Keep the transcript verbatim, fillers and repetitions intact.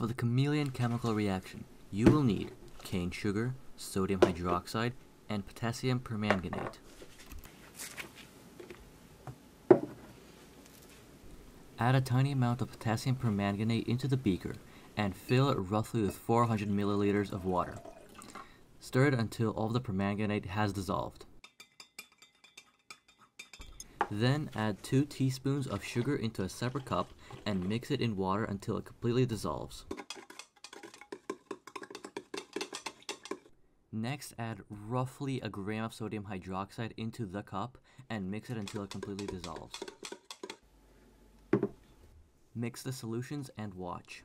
For the Chameleon chemical reaction, you will need cane sugar, sodium hydroxide, and potassium permanganate. Add a tiny amount of potassium permanganate into the beaker and fill it roughly with four hundred milliliters of water. Stir it until all the permanganate has dissolved. Then add two teaspoons of sugar into a separate cup and mix it in water until it completely dissolves. Next, add roughly a gram of sodium hydroxide into the cup and mix it until it completely dissolves. Mix the solutions and watch.